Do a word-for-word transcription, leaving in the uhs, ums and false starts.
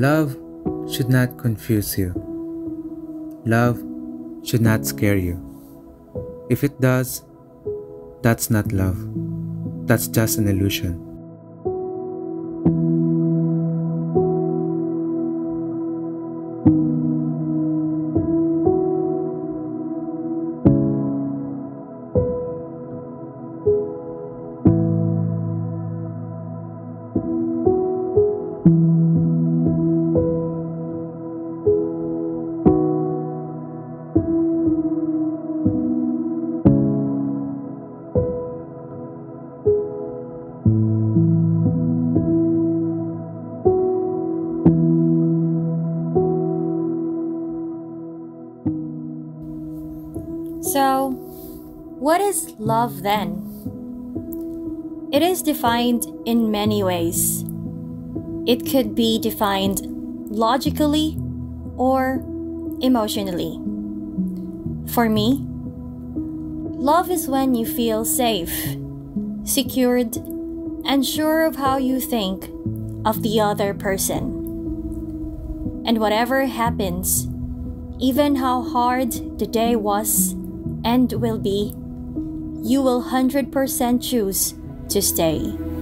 Love should not confuse you. Love should not scare you. If it does, that's not love. That's just an illusion. So, what is love then? It is defined in many ways. It could be defined logically or emotionally. For me, love is when you feel safe, secured, and sure of how you think of the other person. And whatever happens, even how hard the day was, and will be, you will one hundred percent choose to stay.